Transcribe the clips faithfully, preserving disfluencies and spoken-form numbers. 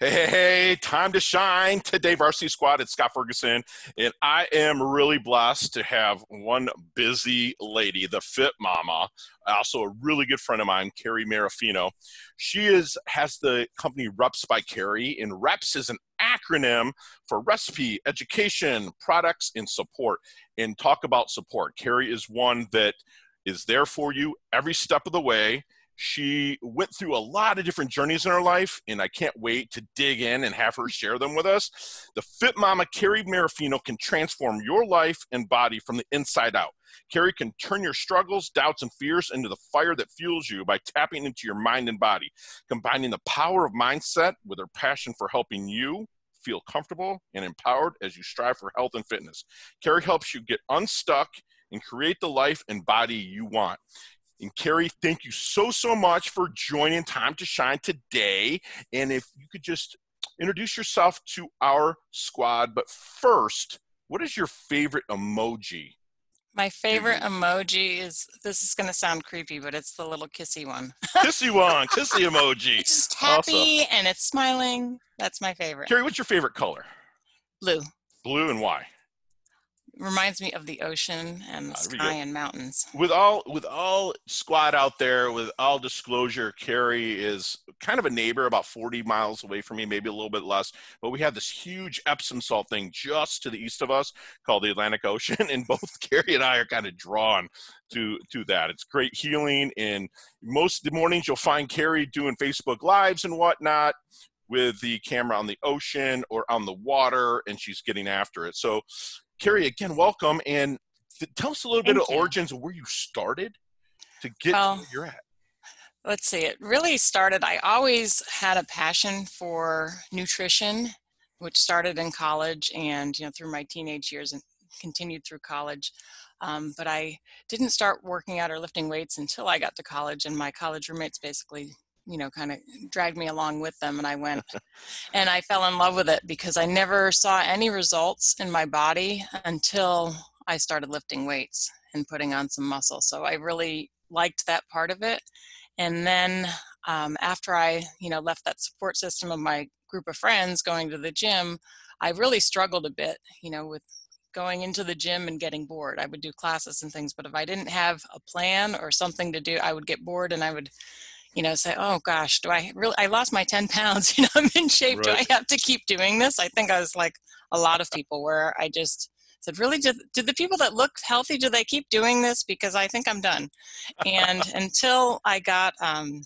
Hey, hey, hey, time to shine today, Varsity Squad. It's Scott Ferguson, and I am really blessed to have one busy lady, the Fit Mama, also a really good friend of mine, Kerry Marraffino. She is has the company Reps by Kerry, and Reps is an acronym for recipe, education, products, and support. And talk about support. Kerry is one that is there for you every step of the way. She went through a lot of different journeys in her life, and I can't wait to dig in and have her share them with us. The Fit Mama, Kerry Marraffino, can transform your life and body from the inside out. Kerry can turn your struggles, doubts, and fears into the fire that fuels you by tapping into your mind and body, combining the power of mindset with her passion for helping you feel comfortable and empowered as you strive for health and fitness. Kerry helps you get unstuck and create the life and body you want. And Kerry, thank you so, so much for joining Time to Shine today. And if you could just introduce yourself to our squad. But first, what is your favorite emoji? My favorite emoji is, this is going to sound creepy, but it's the little kissy one. Kissy one, kissy emoji. It's just happy awesome. And it's smiling. That's my favorite. Kerry, what's your favorite color? Blue. Blue, and why? Reminds me of the ocean and the sky and mountains. With all with all squad out there, with all disclosure, Kerry is kind of a neighbor about forty miles away from me, maybe a little bit less. But we have this huge Epsom salt thing just to the east of us called the Atlantic Ocean. And both Kerry and I are kind of drawn to, to that. It's great healing. And most of the mornings you'll find Kerry doing Facebook Lives and whatnot, with the camera on the ocean or on the water, and she's getting after it. So Kerry, again, welcome, and tell us a little Thank bit of you. origins of where you started to get well, to where you're at. Let's see, it really started, I always had a passion for nutrition, which started in college and, you know, through my teenage years and continued through college. Um, but I didn't start working out or lifting weights until I got to college, and my college roommates basically, you know, kind of dragged me along with them, and I went and I fell in love with it because I never saw any results in my body until I started lifting weights and putting on some muscle. So I really liked that part of it. And then um, after I, you know, left that support system of my group of friends going to the gym, I really struggled a bit, you know, with going into the gym and getting bored. I would do classes and things, but if I didn't have a plan or something to do, I would get bored and I would, you know, say, oh gosh, do I really, I lost my ten pounds, you know, I'm in shape, right. Do I have to keep doing this? I think I was like a lot of people where I just said, really, do, do the people that look healthy, do they keep doing this? Because I think I'm done. And until I got, um,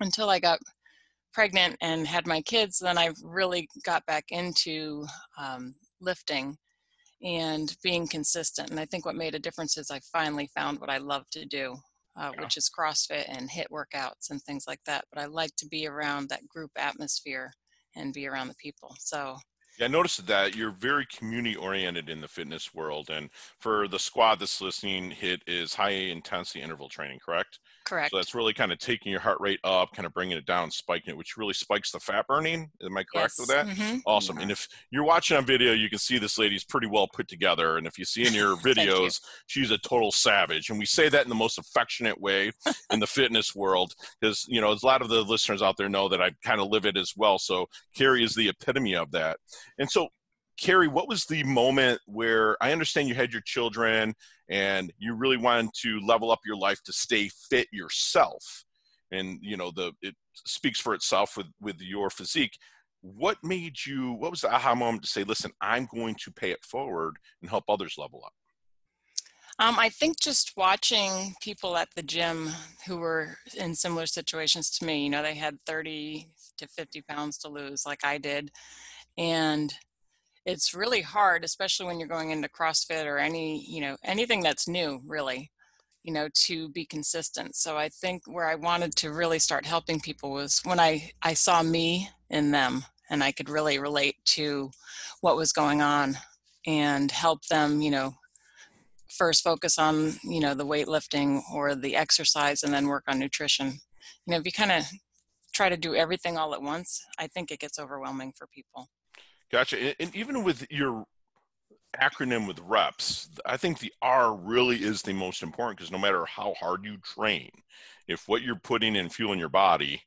until I got pregnant and had my kids, then I really got back into um, lifting and being consistent. And I think what made a difference is I finally found what I love to do. Uh, yeah. Which is CrossFit and HIIT workouts and things like that. But I like to be around that group atmosphere and be around the people. So yeah, I noticed that you're very community oriented in the fitness world. And for the squad that's listening, HIIT is high intensity interval training, correct? Correct. So that's really kind of taking your heart rate up, kind of bringing it down, spiking it, which really spikes the fat burning. Am I correct yes. with that? Mm-hmm. Awesome. Yeah. And if you're watching on video, you can see this lady's pretty well put together. And if you see in your videos, she's a total savage. And we say that in the most affectionate way in the fitness world, because, you know, as a lot of the listeners out there know that I kind of live it as well. So Kerry is the epitome of that. And so, Kerry, what was the moment where, I understand you had your children and you really wanted to level up your life to stay fit yourself, and, you know, the it speaks for itself with, with your physique. What made you, what was the aha moment to say, listen, I'm going to pay it forward and help others level up? Um, I think just watching people at the gym who were in similar situations to me, you know, they had thirty to fifty pounds to lose like I did. And it's really hard, especially when you're going into CrossFit or any, you know, anything that's new, really, you know, to be consistent. So I think where I wanted to really start helping people was when I, I saw me in them, and I could really relate to what was going on and help them, you know, first focus on, you know, the weightlifting or the exercise and then work on nutrition. You know, if you kind of try to do everything all at once, I think it gets overwhelming for people. Gotcha. And even with your acronym with reps, I think the R really is the most important, because no matter how hard you train, if what you're putting in fuel in your body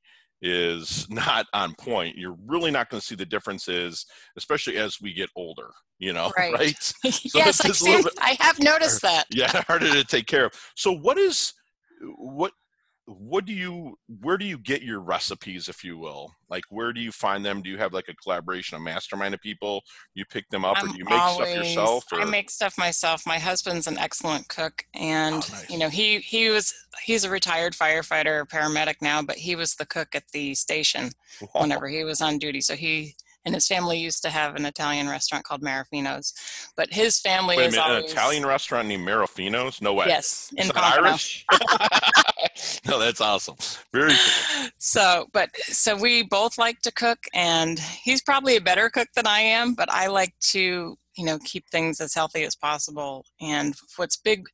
is not on point, you're really not going to see the differences, especially as we get older, you know, right? right? So yes, I, see, bit, I have noticed or, that. Yeah, harder to take care of. So what is, what, what do you, where do you get your recipes, if you will? Like, where do you find them? Do you have like a collaboration, a mastermind of people? You pick them up, I'm or do you make always, stuff yourself? Or? I make stuff myself. My husband's an excellent cook, and oh, nice. you know, he, he was, he's a retired firefighter, paramedic now, but he was the cook at the station wow. whenever he was on duty. So he and his family used to have an Italian restaurant called Marraffino's, but his family Wait a is minute, always, an Italian restaurant named Marraffino's? No way. Yes. It's in Irish. No, that's awesome. Very cool. So, but, so we both like to cook, and he's probably a better cook than I am, but I like to, you know, keep things as healthy as possible. And what's big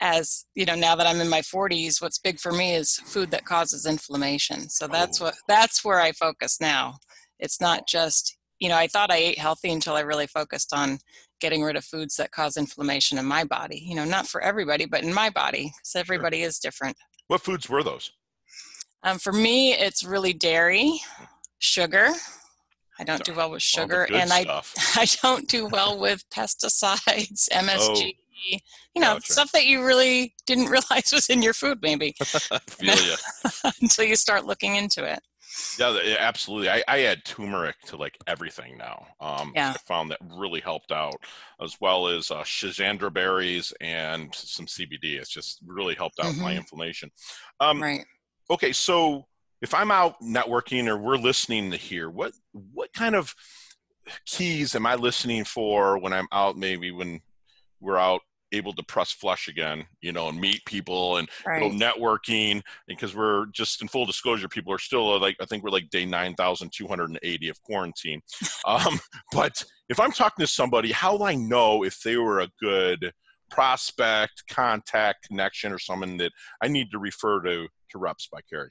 as, you know, now that I'm in my forties, what's big for me is food that causes inflammation. So that's oh. what, that's where I focus now. It's not just, you know, I thought I ate healthy until I really focused on getting rid of foods that cause inflammation in my body, you know, not for everybody, but in my body, because everybody sure. is different. What foods were those? Um, for me, it's really dairy, sugar. I don't do well with sugar, and I stuff. I don't do well with pesticides, M S G, oh, you know, gotcha. Stuff that you really didn't realize was in your food, maybe, feel you. Until you start looking into it. Yeah, absolutely. I, I add turmeric to like everything now. Um, yeah. I found that really helped out, as well as uh, schizandra berries and some C B D. It's just really helped out mm-hmm. my inflammation. Um, right. Okay. So if I'm out networking or we're listening to here, what, what kind of keys am I listening for when I'm out, maybe when we're out able to press flush again, you know, and meet people and right. go networking? Because we're just in full disclosure, people are still like, I think we're like day nine thousand two hundred eighty of quarantine. Um, but if I'm talking to somebody, how do I know if they were a good prospect, contact, connection, or someone that I need to refer to, to Reps by Kerry?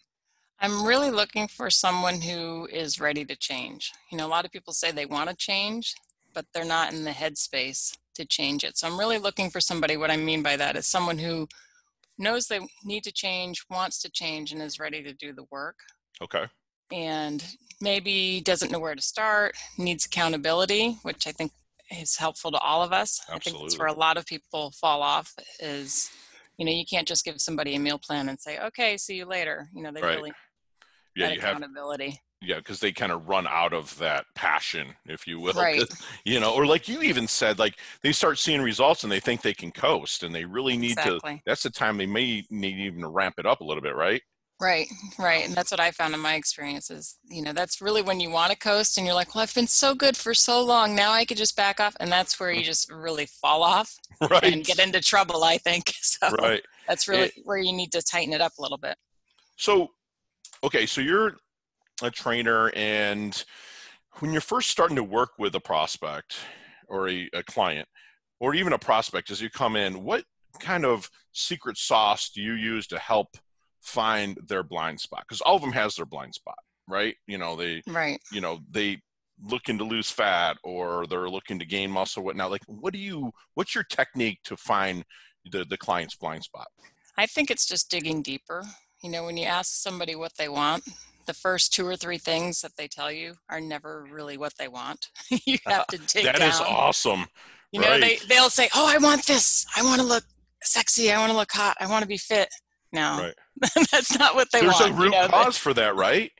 I'm really looking for someone who is ready to change. You know, a lot of people say they want to change, but they're not in the headspace to change it. So I'm really looking for somebody. What I mean by that is someone who knows they need to change, wants to change, and is ready to do the work. Okay. And maybe doesn't know where to start, needs accountability, which I think is helpful to all of us. Absolutely. I think that's where a lot of people fall off is, you know, you can't just give somebody a meal plan and say, okay, see you later. You know, they right. really yeah, need accountability. Have- Yeah, because they kind of run out of that passion, if you will, right. you know, or like you even said, like they start seeing results and they think they can coast, and they really need exactly. to, that's the time they may need even to ramp it up a little bit, right? Right, right. And that's what I found in my experiences. You know, that's really when you want to coast and you're like, well, I've been so good for so long. Now I could just back off. And that's where you just really fall off right. and get into trouble, I think. So right. that's really it, where you need to tighten it up a little bit. So, okay, so you're a trainer, and when you're first starting to work with a prospect or a, a client or even a prospect as you come in, what kind of secret sauce do you use to help find their blind spot? Because all of them has their blind spot, right? You know, they, right. you know, they looking to lose fat, or they're looking to gain muscle, whatnot. Like, what do you, what's your technique to find the, the client's blind spot? I think it's just digging deeper. You know, when you ask somebody what they want, the first two or three things that they tell you are never really what they want. You have to dig that down. That is awesome. You right. know, they, they'll say, oh, I want this. I want to look sexy. I want to look hot. I want to be fit. No, right. that's not what they There's want. There's a root you know, cause they, for that, right?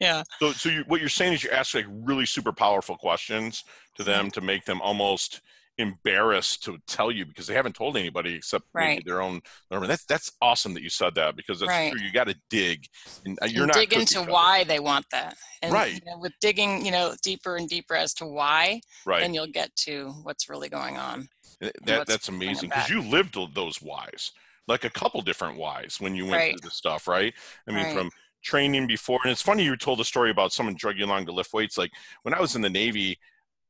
Yeah. So so you, what you're saying is you ask like really super powerful questions to them mm-hmm. to make them almost embarrassed to tell you, because they haven't told anybody except right. maybe their own. That's that's awesome that you said that, because that's right. true. You got to dig, and you're and not dig into why they want that. And right. you know, with digging, you know, deeper and deeper as to why, right. then you'll get to what's really going on. That that's amazing, because you lived those whys, like a couple different whys when you went right. through the stuff, right? I mean, right. from training before, and it's funny you told a story about someone drugging you along to lift weights. Like when I was in the Navy,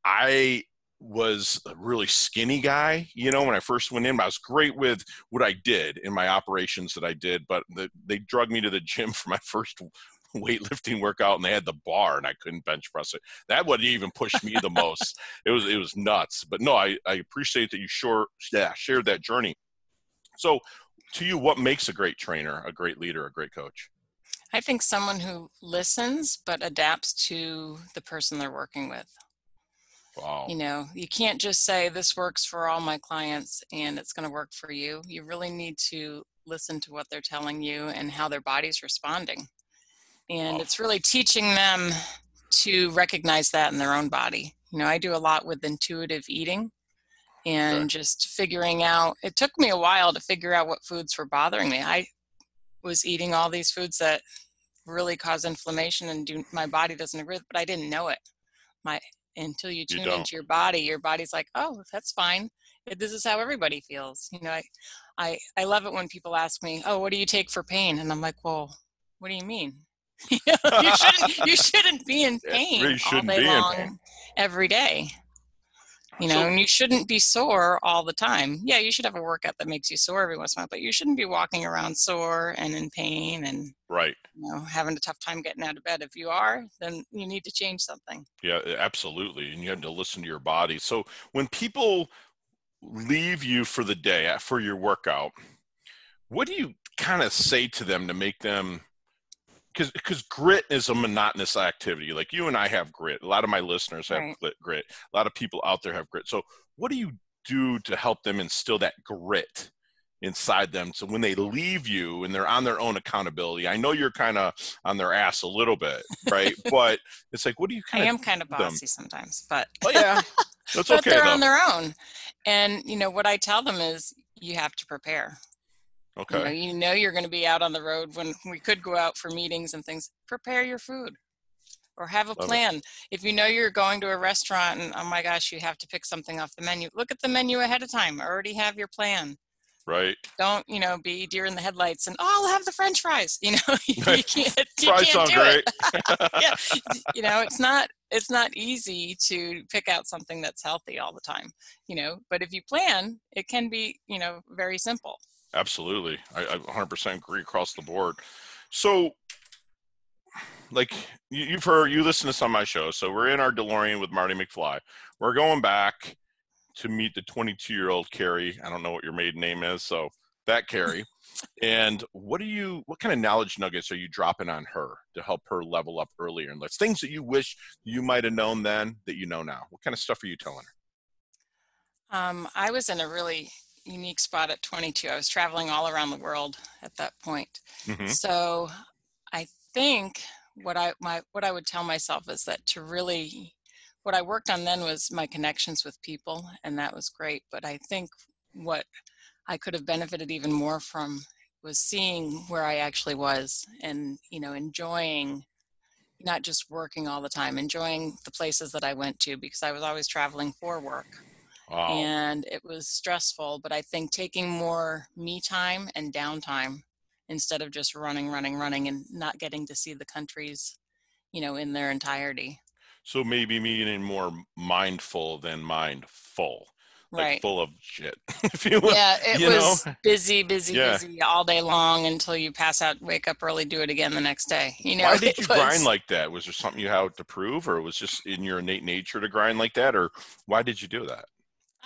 I was a really skinny guy, you know, when I first went in. I was great with what I did in my operations that I did, but the, they drugged me to the gym for my first weightlifting workout, and they had the bar, and I couldn't bench press it. That would even push me the most. It was it was nuts. But no, I, I appreciate that you sure yeah, shared that journey. So to you, what makes a great trainer, a great leader, a great coach? I think someone who listens but adapts to the person they're working with. Wow. You know, you can't just say this works for all my clients and it's going to work for you. You really need to listen to what they're telling you and how their body's responding. And wow. It's really teaching them to recognize that in their own body. You know, I do a lot with intuitive eating and okay. just figuring out, it took me a while to figure out what foods were bothering me. I was eating all these foods that really cause inflammation and do, my body doesn't agree with, but I didn't know it. My Until you tune you into your body, your body's like, oh, that's fine. This is how everybody feels. You know, I, I, I love it when people ask me, oh, what do you take for pain? And I'm like, well, what do you mean? you, know, you shouldn't, you shouldn't be in pain really all day long, pain. every day. You know, so, and you shouldn't be sore all the time. Yeah, you should have a workout that makes you sore every once in a while, but you shouldn't be walking around sore and in pain and right. you know, having a tough time getting out of bed. If you are, then you need to change something. Yeah, absolutely. And you have to listen to your body. So when people leave you for the day, for your workout, what do you kind of say to them to make them, because because grit is a monotonous activity. Like you and I have grit. A lot of my listeners have right. grit. A lot of people out there have grit. So what do you do to help them instill that grit inside them? So when they leave you and they're on their own accountability, I know you're kind of on their ass a little bit, right? But it's like, what do you kind of I am kind of bossy them? sometimes, but. Oh yeah, that's but okay. But they're though. on their own. And you know, what I tell them is you have to prepare. Okay. You know, you know you're going to be out on the road when we could go out for meetings and things. Prepare your food or have a Love plan. It. If you know you're going to a restaurant and, oh my gosh, you have to pick something off the menu, look at the menu ahead of time. Already have your plan. Right. Don't, you know, be deer in the headlights and, oh, I'll have the French fries. You know, you can't, you fries can't sound do great. it. yeah. You know, it's not, it's not easy to pick out something that's healthy all the time, you know, but if you plan, it can be, you know, very simple. Absolutely. I, I one hundred percent agree across the board. So like you, you've heard, you listen to some of my shows. So we're in our DeLorean with Marty McFly. We're going back to meet the twenty-two year old Kerry. I don't know what your maiden name is. So that Kerry. And what do you, what kind of knowledge nuggets are you dropping on her to help her level up earlier in life? Things that you wish you might've known then that you know now, what kind of stuff are you telling her? Um, I was in a really unique spot at twenty-two. I was traveling all around the world at that point. Mm-hmm. So I think what I my what I would tell myself is that to really, what I worked on then was my connections with people, and that was great. But I think what I could have benefited even more from was seeing where I actually was and, you know, enjoying not just working all the time, enjoying the places that I went to because I was always traveling for work. Wow. And it was stressful, but I think taking more me time and downtime instead of just running, running, running and not getting to see the countries, you know, in their entirety. So maybe meaning more mindful than mindful, like right. full of shit. if you will. Yeah, it you was know? busy, busy, yeah. busy all day long until you pass out, wake up early, do it again the next day. You know, why did you was... grind like that? Was there something you had to prove or it was just in your innate nature to grind like that? Or why did you do that?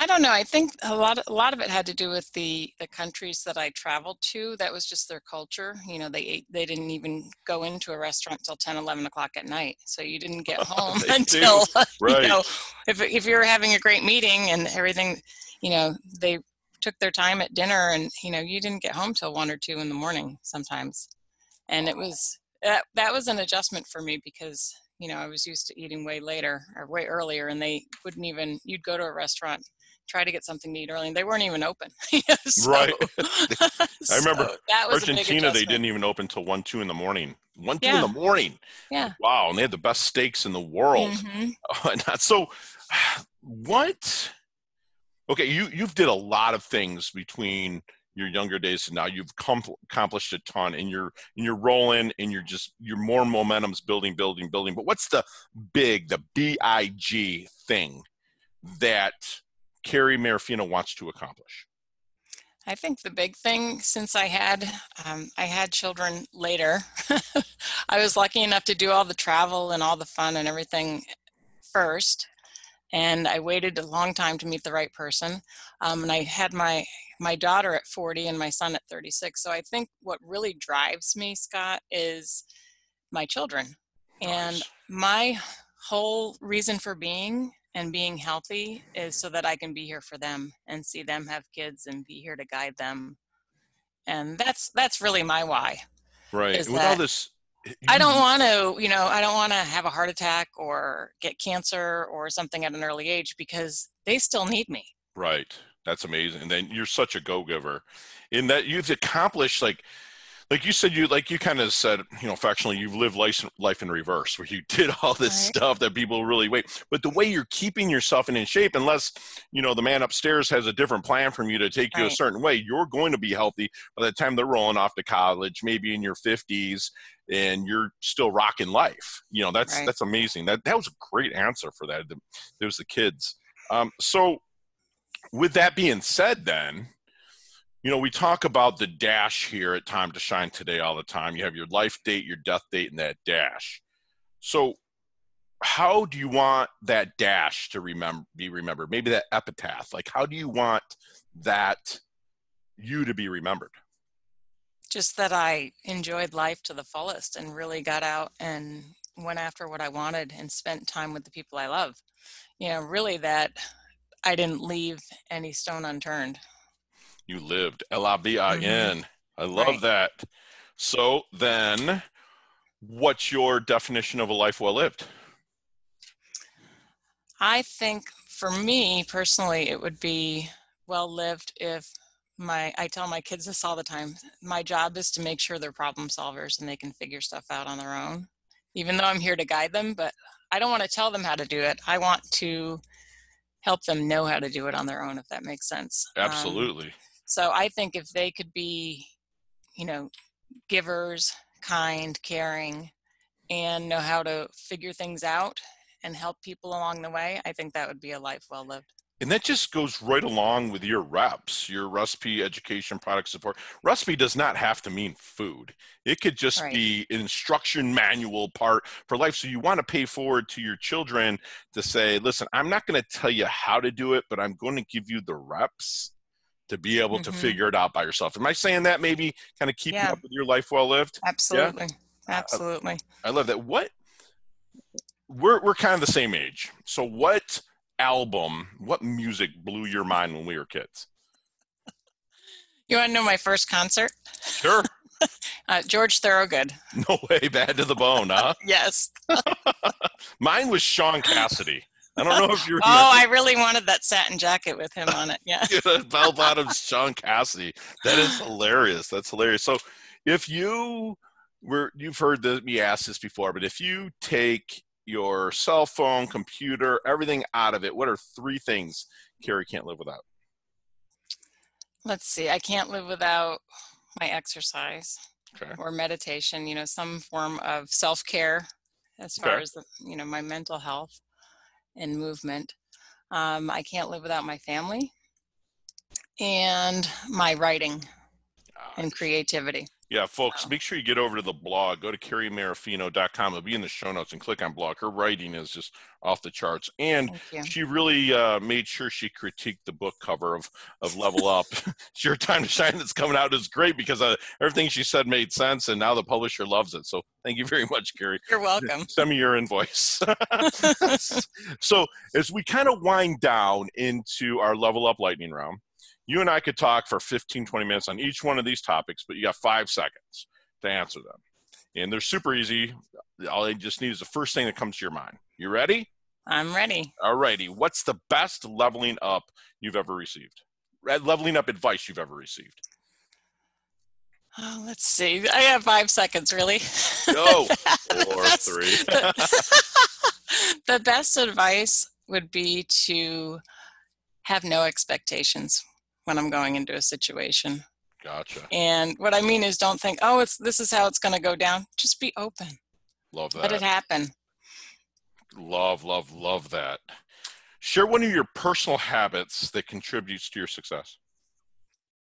I don't know. I think a lot, a lot of it had to do with the, the countries that I traveled to. That was just their culture. You know, they ate, they didn't even go into a restaurant until ten, eleven o'clock at night. So you didn't get home until, right. you know, if, if you were having a great meeting and everything, you know, they took their time at dinner and, you know, you didn't get home till one or two in the morning sometimes. And it was, that, that was an adjustment for me because, you know, I was used to eating way later or way earlier and they wouldn't even, you'd go to a restaurant try to get something to eat early and they weren't even open. so, right. I remember so Argentina, they didn't even open till one, two in the morning, one, yeah. two in the morning. Yeah. Wow. And they had the best steaks in the world. Mm-hmm. So what, okay. You, you've did a lot of things between your younger days and now you've com- accomplished a ton and you're, and you're rolling and you're just, you're more momentum's building, building, building. But what's the big, the B I G thing that Kerry Marraffino wants to accomplish? I think the big thing, since I had um, I had children later, I was lucky enough to do all the travel and all the fun and everything first. and I waited a long time to meet the right person. Um, and I had my, my daughter at forty and my son at thirty-six. So I think what really drives me, Scott, is my children. Gosh. And my whole reason for being and being healthy is so that I can be here for them and see them have kids and be here to guide them. And that's, that's really my why. Right. And with all this, I don't want to, you know, I don't want to have a heart attack or get cancer or something at an early age, because they still need me. Right. That's amazing. And then you're such a go-giver in that you've accomplished, like, like you said, you, like you kind of said, you know, factually, you've lived life, life in reverse, where you did all this right. stuff that people really wait, but the way you're keeping yourself in, in shape, unless, you know, the man upstairs has a different plan from you to take right. you a certain way, you're going to be healthy by the time they're rolling off to college, maybe in your fifties, and you're still rocking life. You know, that's, right. that's amazing. That, that was a great answer for that. It was the kids. Um, so with that being said, then, you know, we talk about the dash here at Time to Shine Today all the time. You have your life date, your death date, and that dash. So how do you want that dash to remember, be remembered? Maybe that epitaph. Like, how do you want that you to be remembered? Just that I enjoyed life to the fullest and really got out and went after what I wanted and spent time with the people I love. You know, really that I didn't leave any stone unturned. You lived, L I V I N. Mm-hmm. I love right. that. So then, what's your definition of a life well lived? I think for me personally, it would be well lived if my, I tell my kids this all the time, my job is to make sure they're problem solvers and they can figure stuff out on their own, even though I'm here to guide them, but I don't want to tell them how to do it. I want to help them know how to do it on their own, if that makes sense. Absolutely. Um, so I think if they could be, you know, givers, kind, caring, and know how to figure things out and help people along the way, I think that would be a life well lived. And that just goes right along with your reps, your recipe, education, product support. Recipe does not have to mean food. It could just right. be an instruction manual part for life. So you want to pay forward to your children to say, listen, I'm not going to tell you how to do it, but I'm going to give you the reps to be able mm-hmm. to figure it out by yourself. Am I saying that maybe kind of keep yeah. up with your life well lived? Absolutely. Yeah? Absolutely. I, I love that. What we're, we're kind of the same age. So what album, what music blew your mind when we were kids? You want to know my first concert? Sure. uh, George Thorogood. No way, Bad to the Bone, huh? Yes. Mine was Sean Cassidy. I don't know if you remember. Oh, I really wanted that satin jacket with him on it. Yeah. Bell bottoms Sean Cassidy. That is hilarious. That's hilarious. So if you were, you've heard the, me ask this before, but if you take your cell phone, computer, everything out of it, what are three things Kerry can't live without? Let's see. I can't live without my exercise okay. or meditation, you know, some form of self-care as far okay. as, the, you know, my mental health and movement. Um, I can't live without my family and my writing Gosh. and creativity. Yeah, folks, wow. make sure you get over to the blog. Go to kerry marraffino dot com. It'll be in the show notes and click on blog. Her writing is just off the charts. And she really uh, made sure she critiqued the book cover of, of Level Up. It's Your Time to Shine that's coming out is great because uh, everything she said made sense, and now the publisher loves it. So thank you very much, Kerry. You're welcome. Send me your invoice. So as we kind of wind down into our Level Up lightning round, you and I could talk for fifteen, twenty minutes on each one of these topics, but you got five seconds to answer them. And they're super easy. All I just need is the first thing that comes to your mind. You ready? I'm ready. All righty. What's the best leveling up you've ever received? Leveling up advice you've ever received? Oh, let's see. I have five seconds, really. No. Four, three. the, the best advice would be to have no expectations when I'm going into a situation. Gotcha. And what I mean is, don't think, oh, it's, this is how it's going to go down. Just be open. Love that. Let it happen. Love, love, love that. Share one of your personal habits that contributes to your success.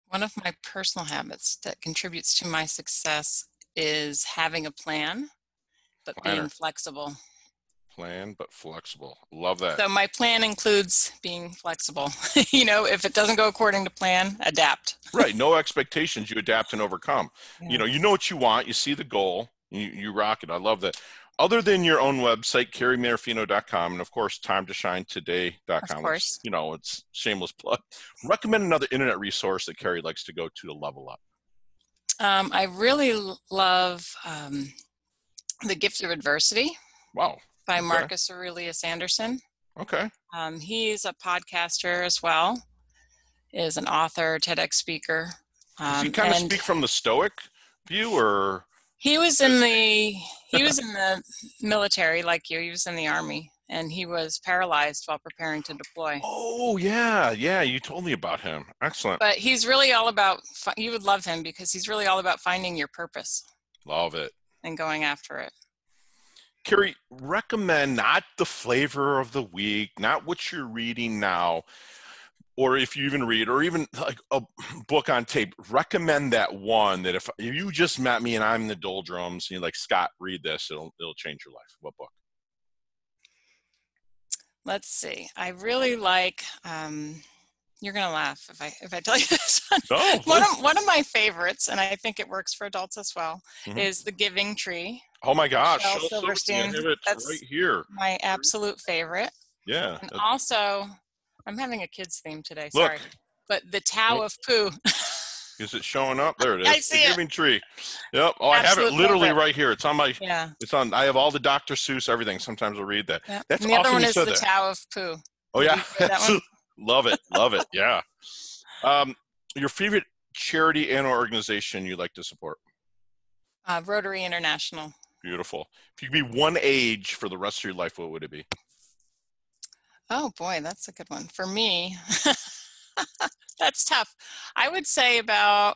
One of my personal habits that contributes to my success is having a plan, but Planner. being flexible. Plan, but flexible. Love that. So my plan includes being flexible. You know, if it doesn't go according to plan, adapt. Right. No expectations. You adapt and overcome. Yeah. You know, you know what you want. You see the goal. You, you rock it. I love that. Other than your own website, kerry marraffino dot com, and of course, time to shine today dot com. Of course. Which, you know, it's shameless plug. Recommend another internet resource that Kerry likes to go to to level up. Um, I really love um, The Gift of Adversity. Wow. By okay. Marcus Aurelius Anderson. Okay. Um, he's a podcaster as well, is an author, TEDx speaker. Um, Does he kind of speak from the Stoic view, or? He was in the, he was in the military like you. He was in the Army, and he was paralyzed while preparing to deploy. Oh, yeah. Yeah. You told me about him. Excellent. But he's really all about, you would love him because he's really all about finding your purpose. Love it. And going after it. Kerry, recommend not the flavor of the week, not what you're reading now, or if you even read, or even like a book on tape. Recommend that one that if you just met me and I'm in the doldrums and you're like, Scott, read this, it'll, it'll change your life. What book? Let's see. I really like, um, you're going to laugh if I, if I tell you this one. No, one, of, one of my favorites, and I think it works for adults as well, mm-hmm. is The Giving Tree. Oh my gosh, Michelle Silverstein. Silverstein. That's right here. My absolute favorite. Yeah. And also, I'm having a kids theme today, Look. sorry. But The Tao of Pooh. Is it showing up? There it is. I see the it. Giving Tree. Yep. Oh, absolute I have it literally favorite. right here. It's on my, yeah. it's on, I have all the Doctor Seuss, everything. Sometimes I'll read that. Yep. That's and the awesome other one is The that. Tao of Pooh. Oh yeah. Love it. Love it. Yeah. Um, your favorite charity and organization you like to support? Uh, Rotary International. Beautiful. If you could be one age for the rest of your life, what would it be? Oh boy, that's a good one. For me, that's tough. I would say about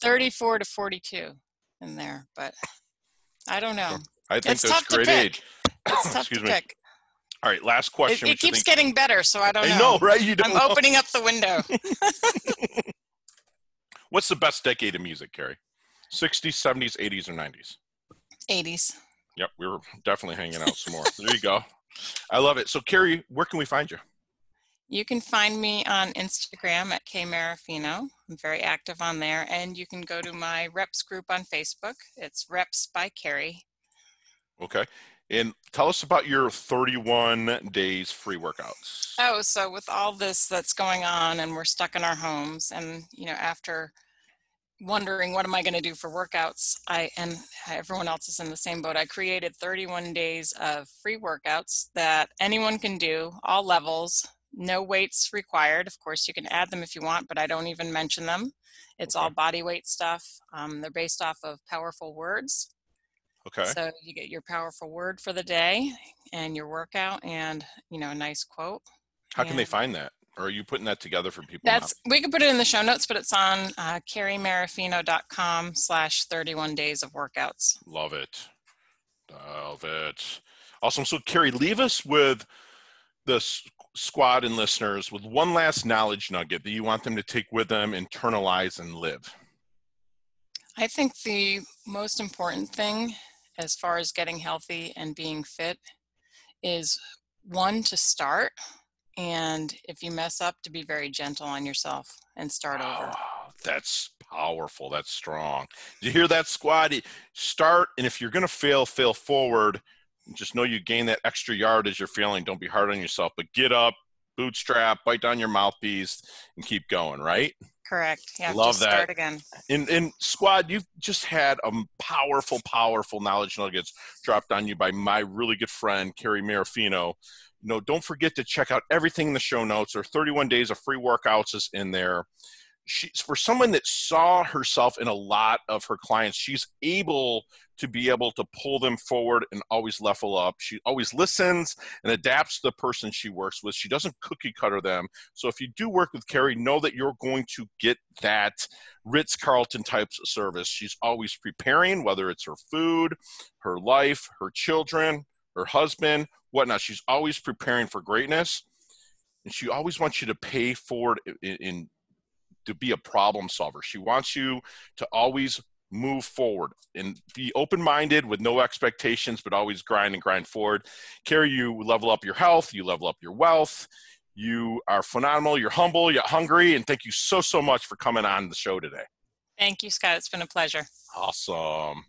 thirty-four to forty-two in there, but I don't know. I think it's that's a great to age. It's tough Excuse to me. pick. All right, last question. It, it keeps getting better, so I don't know. I know, right? You don't I'm know. opening up the window. What's the best decade of music, Kerry? sixties, seventies, eighties, or nineties? eighties. Yep, we were definitely hanging out some more. There you go. I love it. So, Kerry, where can we find you? You can find me on Instagram at K Marraffino. I'm very active on there. And you can go to my reps group on Facebook. It's Reps by Kerry. Okay. And tell us about your thirty-one days free workouts. Oh, so with all this that's going on and we're stuck in our homes and, you know, after wondering what am I going to do for workouts, I and everyone else is in the same boat, I created thirty-one days of free workouts that anyone can do, all levels, no weights required. Of course, you can add them if you want, but I don't even mention them. It's okay. all body weight stuff. Um, they're based off of powerful words. Okay. So you get your powerful word for the day and your workout and, you know, a nice quote. How and can they find that? Or are you putting that together for people? That's now? We can put it in the show notes, but it's on uh, kerrymarraffino.com slash 31 days of workouts. Love it. Love it. Awesome. So, Kerry, leave us with the squad and listeners with one last knowledge nugget that you want them to take with them, internalize, and live. I think the most important thing as far as getting healthy and being fit is, one, to start. And if you mess up, to be very gentle on yourself and start wow, over. That's powerful. That's strong. Did you hear that, squad? Start. And if you're going to fail, fail forward. Just know you gain that extra yard as you're failing. Don't be hard on yourself, but get up, bootstrap, bite down your mouthpiece, and keep going, right? Correct. Yeah. Love that. Start again. And, and squad, you've just had a powerful, powerful knowledge nuggets dropped on you by my really good friend, Kerry Marraffino. You know, don't forget to check out everything in the show notes. There are thirty-one days of free workouts is in there. She's, for someone that saw herself in a lot of her clients, she's able to be able to pull them forward and always level up. She always listens and adapts to the person she works with. She doesn't cookie cutter them. So if you do work with Kerry, know that you're going to get that Ritz-Carlton types of service. She's always preparing, whether it's her food, her life, her children, her husband, whatnot. She's always preparing for greatness, and she always wants you to pay forward in, in to be a problem solver. She wants you to always move forward and be open-minded with no expectations, but always grind and grind forward. Kerry, you level up your health, you level up your wealth. You are phenomenal. You're humble, you're hungry, and thank you so, so much for coming on the show today. Thank you, Scott. It's been a pleasure. Awesome.